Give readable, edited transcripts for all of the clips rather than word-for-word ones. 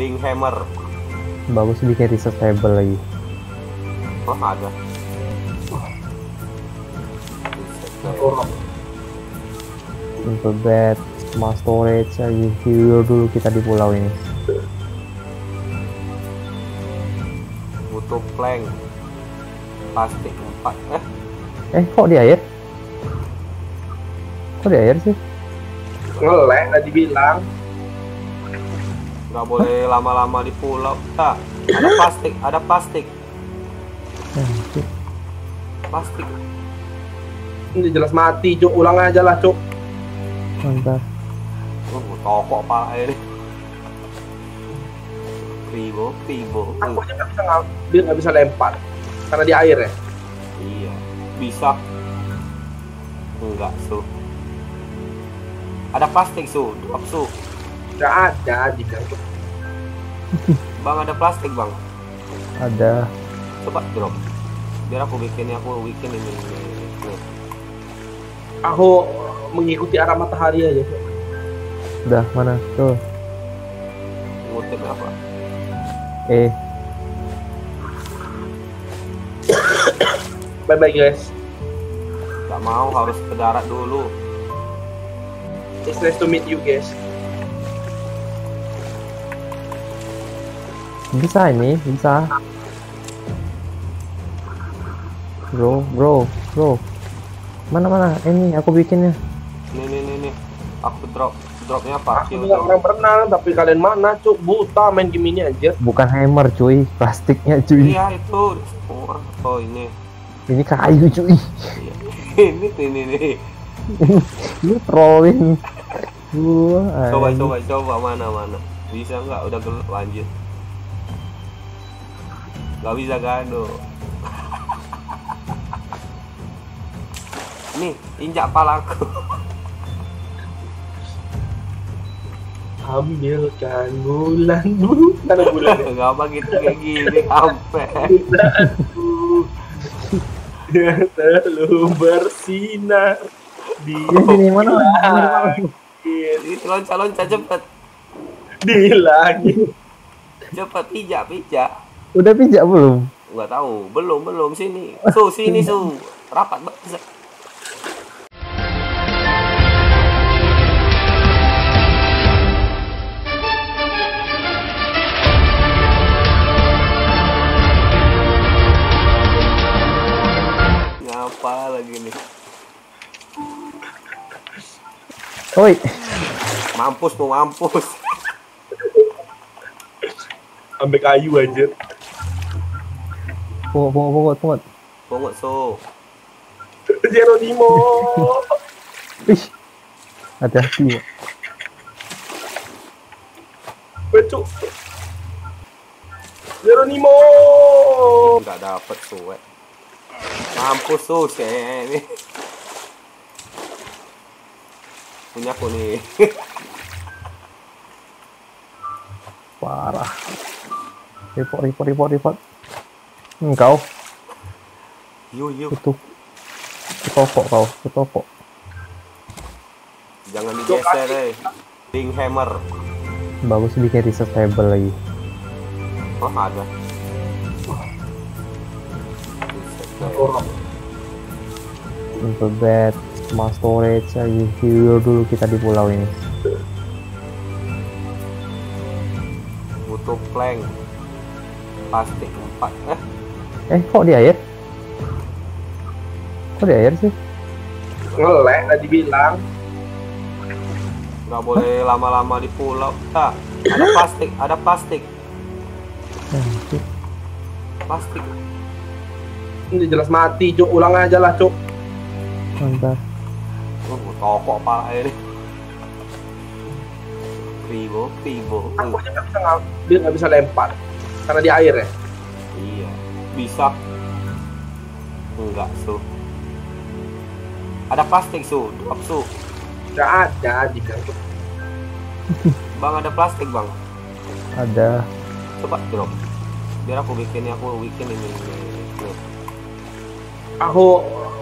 Ring hammer. Bagus bikin resource table lagi. Oh ada. Untuk bed, small storage lagi. Hero dulu kita di pulau ini. Butuh plank. Plastik 4. Kok di air? Kok di air sih? Ngelek tadi bilang. Nggak boleh lama-lama di pulau. Nah, ada plastik, ada plastik. Plastik. Ini jelas mati, Cuk. Ulang aja lah, Cuk. Mantap. Toko pala ini. Pribo, pribo. Aku aja nggak bisa lempar. Karena di air ya? Iya. Bisa. Enggak, Su. Ada plastik, Su. Drop, Su. Nggak ada, dibilang. Bang, ada plastik, Bang? Ada. Coba drop. Biar aku bikin ini. Aku mengikuti arah matahari aja. Udah, mana? Tuh. Ngutip apa? Bye-bye, guys. Gak mau, harus ke darat dulu. It's nice to meet you, guys. Bisa ini, bisa. Bro. Mana? Ini aku bikinnya. Nih. Aku dropnya apa? Aku nggak pernah berenang, tapi kalian mana, Cuk? Buta main game ini aja. Bukan hammer, cuy. Plastiknya, cuy. Iya, itu. Oh, ini. Ini kayu, cuy. ini. Lu trolling. Coba mana. Bisa nggak? Udah gelap, lanjut. Gak bisa gaduh. Nih, injak palaku. Ambilkan bulanmu. Karena bulan gak apa gitu kayak gini. Ampe bulanmu yang terlalu bersinar di langit. Itu loncat cepet. Di langit. Cepet pijak. Udah pijak belum? Gak tahu, belum. Sini, Su. Rapat banget. Apa lagi nih? Oi. Mampus. Ambek kayu aja. Pongot, so. Jeronimo. Ih. Hati-hati. Betul. Jeronimo. Enggak dapat suwe. Mampus tuh, ini. Punya aku nih. Parah. Repot. Engkau. Yuk. Itu. Ketopok kau. Jangan digeser, eh. Ring hammer. Bagus bikin resource table lagi. Oh, ada. Untuk bed, small storage lagi. Hero dulu kita di pulau ini. Butuh plank. Plastik 4. Kok di air? Kok di air sih? Ngelek tadi bilang. Nggak boleh lama-lama di pulau. Nah, ada plastik. Plastik. Ini jelas mati, Cuk. Ulang aja lah, Cuk. Mantap. Toko pala ini. Pribo. Aku aja nggak bisa lempar. Karena di air ya? Iya. Bisa. Enggak, Su. Ada plastik, Su. Drop, Su. Nggak ada, dibilang. Bang, ada plastik, Bang? Ada. Coba drop. Biar aku bikin ini. Aku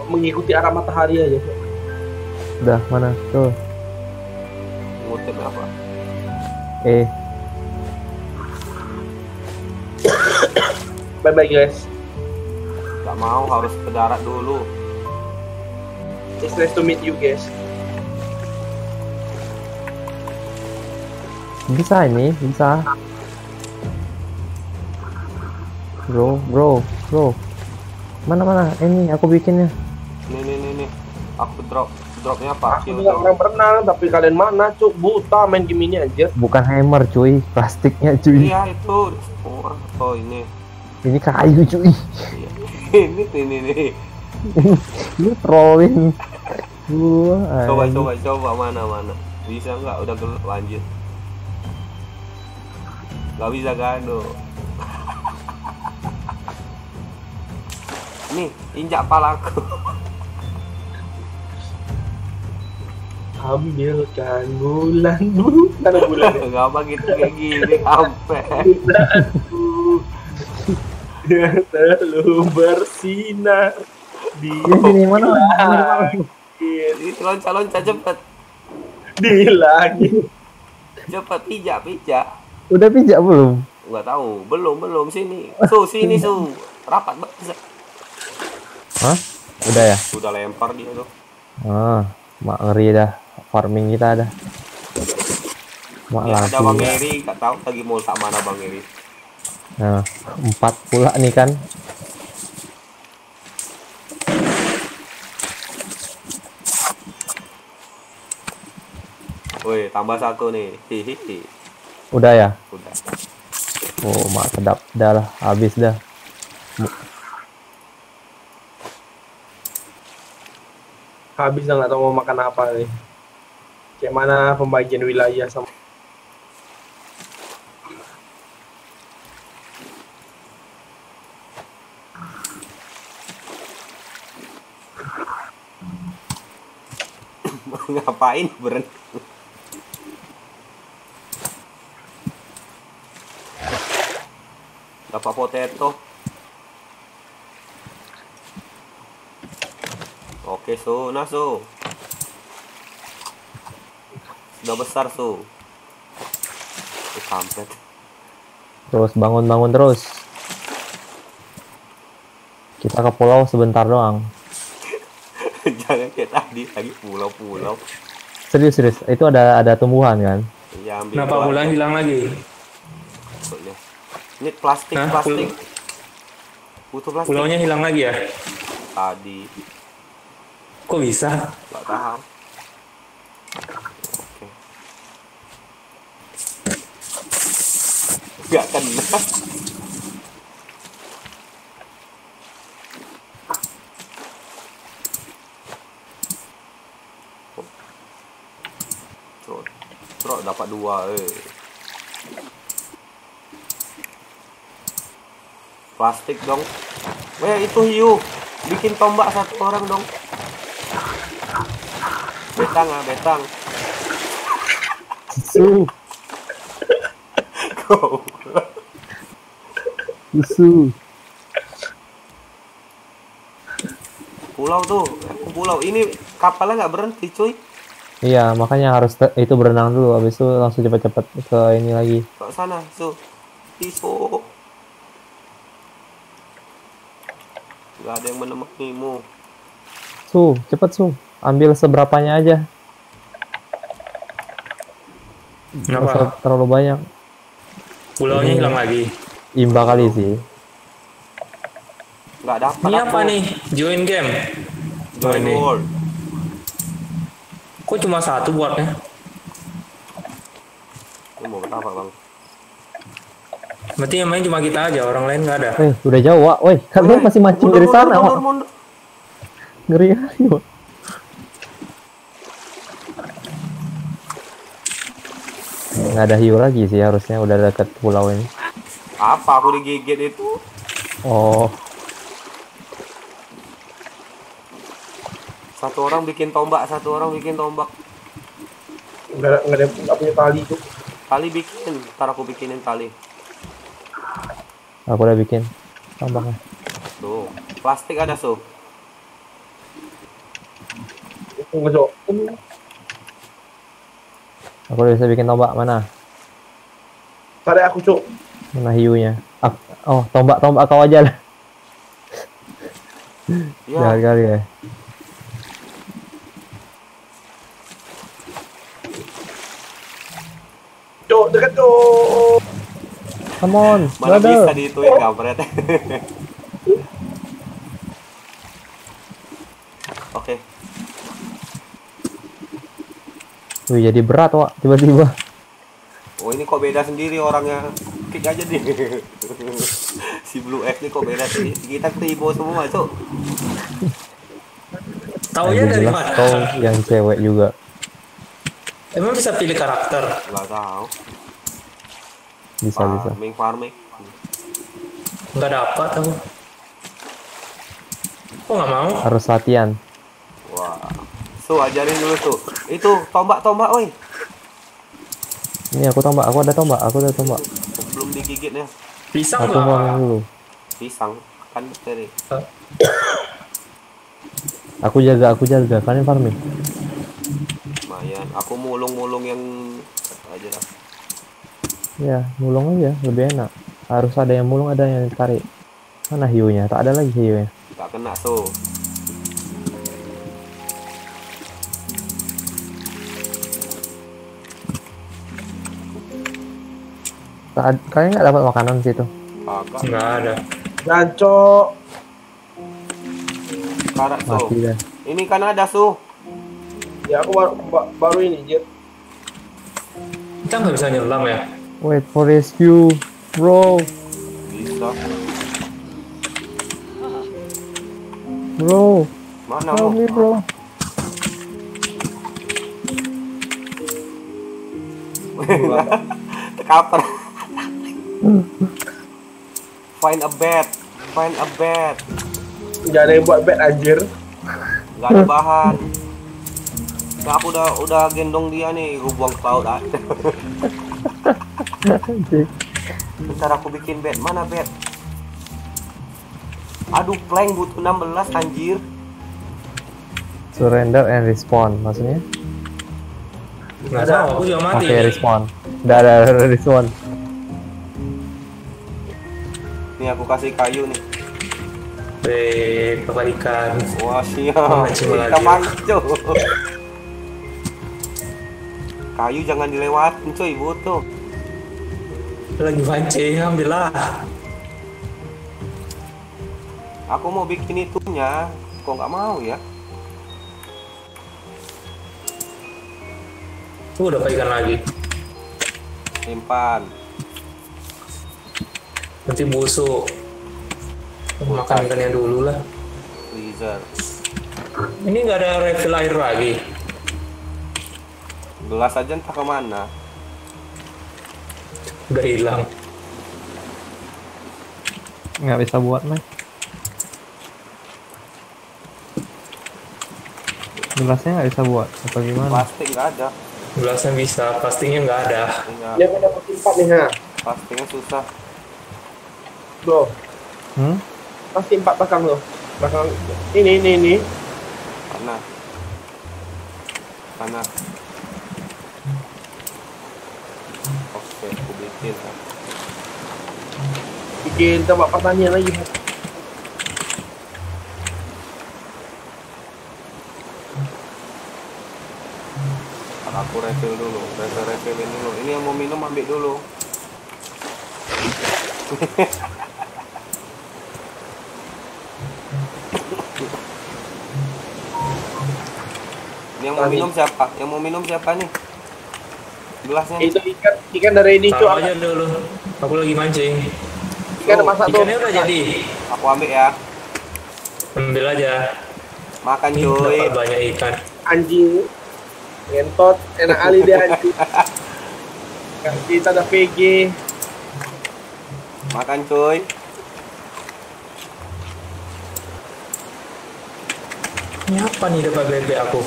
mengikuti arah matahari aja. Udah, mana? Tuh. Ngutip apa? Bye bye guys. Gak mau, harus ke darat dulu. It's nice to meet you guys. Bisa ini, bisa. Bro. Mana? Ini aku bikinnya. Nih. Aku dropnya apa? Aku nggak pernah berenang, tapi kalian mana cuk? Buta main game ini aja. Bukan hammer cuy, plastiknya cuy. Iya itu. Oh ini. Ini kayu cuy. ini. Ini trolling. Coba mana. Bisa nggak? Udah gelap lanjut. Gak bisa kado. Nih, injak palaku. Ambil tanggulan dulu. Gak apa gitu kayak gini ampe. Dia terlalu bersinar di langit. Ini loncat cepet di langit. Cepet pijak. Udah pijak belum? Gak tahu, belum sini. Sini rapat banget. Hah? Udah ya? Udah lempar dia tuh. Ah, mak ngeri dah. Farming kita ada. Mak ya, ada Bang Eri, gak tahu lagi mau tak mana Bang Eri. Nah, 4 pula nih kan. Woi, tambah 1 nih. Hihihi. Udah ya? Udah. Oh, mak sedap dah lah, habis dah. Habis dah, nggak tahu mau makan apa nih. Kayak mana pembagian wilayah sama ngapain berenang? Dapat potato. Oke, so. Sudah besar, so. Kampret. Terus bangun terus. Kita ke pulau sebentar doang. Jangan kayak tadi lagi pulau. Serius. Itu ada tumbuhan kan? Iya, ambil. Kenapa pulang hilang lagi? Ini plastik. Butuh plastik. Pulaunya hilang lagi ya? Tadi. Kok bisa? Gak tahu. Oke. Gak kena. Trok dapat 2. Plastik dong. Weh, itu hiu. Bikin tombak 1 orang dong. Betang. Susu. Pulau tuh, pulau ini kapalnya nggak berhenti cuy. Iya, makanya harus itu berenang dulu, habis itu langsung cepet-cepet ke ini lagi. Ke sana, tuh. Iso. Gak ada yang menemanimu. Su, cepet Su. Ambil seberapanya aja. Kenapa? Terlalu banyak. Pulaunya hilang lagi. Imba kali sih. Gak ada apa. Ini apa nih? Join game. Join world. Kok cuma 1 buatnya? Ini mau apa bang? Berarti yang main cuma kita aja, orang lain nggak ada. Udah jauh, woi. Kalian masih mancing dari sana, mundur. Ngeri kali, wak. Nggak ada hiu lagi sih, harusnya udah dekat pulau ini. Apa aku digigit itu? Oh. 1 orang bikin tombak, 1 orang bikin tombak. Nggak punya tali tuh. Tali bikin, ntar aku bikinin tali. Aku udah bikin tambahnya. Tuh, plastik ada, so. Aku udah bisa bikin tombak, mana? Tarik aku, Cuk. Mana hiunya? Oh, tombak kau aja lah. Ya. Jangan kali ya. Cok, dekat cok. Come on, malah bisa dituin kampret. Oke. Wih, jadi berat wak, tiba-tiba. Oh, ini kok beda sendiri orangnya. Kick aja deh. Si Blue Ice ini kok beda sendiri. Kita ketibo semua, cok. Taunya dari mana? Tau yang cewek juga. Emang bisa pilih karakter? Gak tahu. Bisa, bisa. Farming. Enggak dapat aku. Kok nggak mau? Harus latihan. Wah. Tuh, ajarin dulu tuh. Itu tombak, oi. Ini aku tombak, aku ada tombak. Belum digigit ya. Pisang aku lah. Dulu. Pisang kan teri. Aku jaga. Kalian farming. Lumayan. Aku mulung yang aja lah. Ya, mulung aja lebih enak. Harus ada yang mulung, ada yang tarik. Mana hiunya? Tak ada lagi hiunya. Tak kena tuh. Kalian nggak dapat makanan di situ? Nggak ada. Gaco. Karat tuh. Ini kan ada su. Ya aku baru ini jet. Kita nggak bisa nyelam ya? Wait for rescue, bro. Bisa. Bro. Mana lo? Ini bro. Terkapar. Find a bed. Gak ada yang buat bed anjir. Gak ada bahan. Nah, aku udah gendong dia nih, gue buang ke laut. Bentar aku bikin bed. Mana bed? Aduh, plank butuh 16 anjir. Surrender and respawn maksudnya? Nggak tahu, aku juga mati. Oke, respawn. Udah respawn. Nih aku kasih kayu nih. Kebalikan. Wah, siap. Kita mancung. Kayu jangan dilewatin cuy, butuh. Lagi mancing, ambillah. Aku mau bikin itunya, kok nggak mau ya? Tuh udah ikan lagi. Simpan. Nanti busuk. Makan ikannya dulu lah. Freezer. Ini nggak ada refill air lagi. Gelas aja entah kemana. Udah hilang. Nggak bisa buat nih. Gelasnya nggak bisa buat atau gimana? Plastik nggak ada. Gelasnya bisa, plastiknya nggak ada. Dia udah pakai empat nih ha. Plastiknya susah. Bro. Pasti empat bakang lo. Bakang ini. Tanah. Oke, aku bikin coba pertanian lagi. Aku refill dulu. Ini yang mau minum ambil dulu. Ini yang mau minum siapa? Yang mau minum siapa nih? Gelasnya itu ikan dari ini cuy. Aja dulu. Aku lagi mancing. Ikan masak tuh. Ikannya udah jadi. Aku ambil ya. Ambil aja. Makan cuy. Banyak ikan. Anjing. Ngentot. Enak kali dia anjing. Kita ada PG. Makan cuy. Ini apa nih depan bebek aku?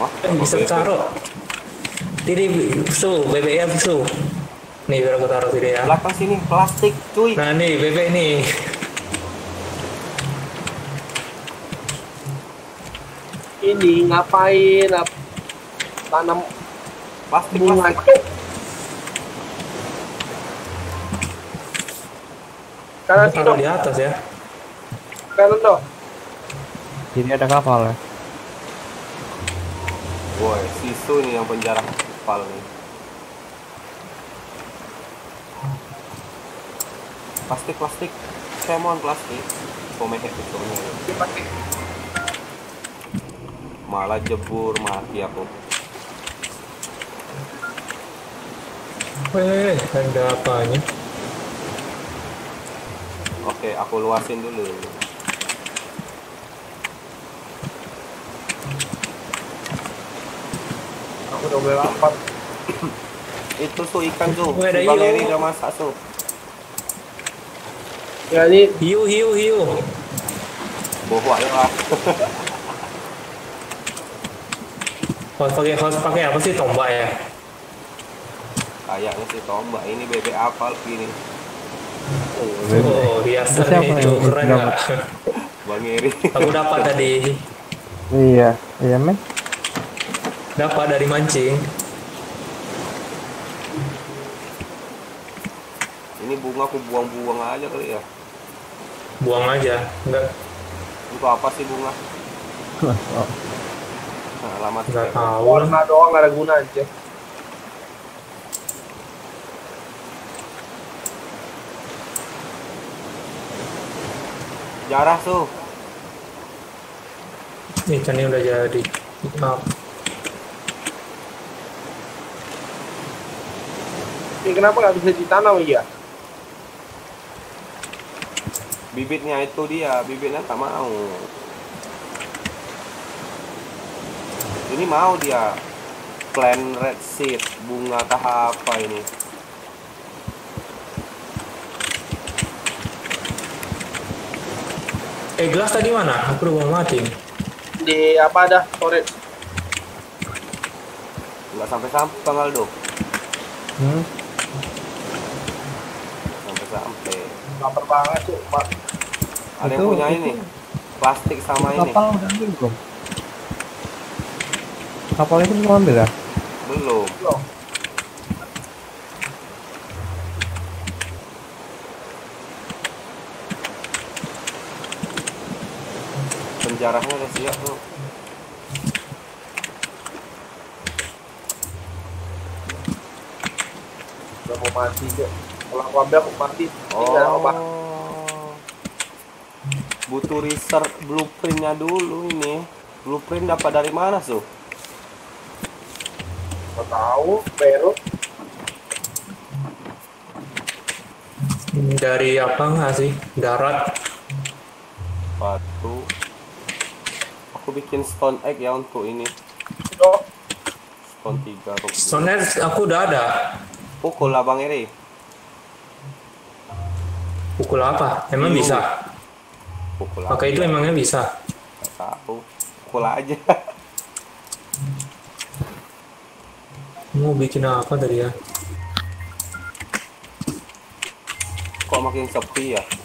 Wah, bisa taruh. Tiri so bebeknya so. Nih biar aku taruh tiri ya. Belakang sini plastik cuy. Nah nih bebek nih. Ini ngapain? Tanam plastik. Kanan taruh di atas ya. Kanan dong. Ini ada kapal ya. Woi, Sisu nih yang penjara kapal nih. Plastik. Saya mohon plastik. Komeh betulnya. Plastik. Malah jebur, mati aku. Weh, ada apanya? Oke, aku luasin dulu. Aku udah mulai lapar. Itu tuh ikan tuh. Bang Eri udah masak tuh. Jadi hiu. Bohong lah. Harus pakai apa sih, tombak ya? Kayaknya sih tombak. Ini bebek apal gini. Oh, biasa nih, keren gak? Bang Eri. Aku dapat tadi. Iya men. Dapat dari mancing. Ini bunga aku buang-buang aja kali ya. Buang aja, enggak. Itu apa sih bunga? Nah, alamat enggak tahu. Warna doang ada guna aja. Jarah tuh. Ikannya udah jadi. Maaf. Ini kenapa nggak bisa ditanam ya? Bibitnya itu dia, bibitnya tak mau. Ini mau dia plant red seed, bunga tahap apa ini? Gelas tadi mana? Aku udah mati. Di apa dah? Sorry. Nggak sampai tanggal do. Sampai lapar banget tuh, Pak. Ada yang punya ini plastik sama ini kapal udah ambil belum? Kapal itu belum ambil ya? belum. Penjaranya udah siap tuh. Udah mau mati tuh. Kalau aku mati. Oh. Butuh research blueprintnya dulu ini. Blueprint dapat dari mana tuh? Nggak tahu, Peru. Dari apa nggak sih? Darat. Batu. Aku bikin stone egg ya untuk ini. Stone 3. Stone egg aku udah ada. Pukul lah Bang Eri. Pukul apa? Emang bisa? Pukul apa? Pakai itu emangnya bisa? Gak tahu. Pukul aja. Mau bikin apa tadi ya? Kok makin sepi ya?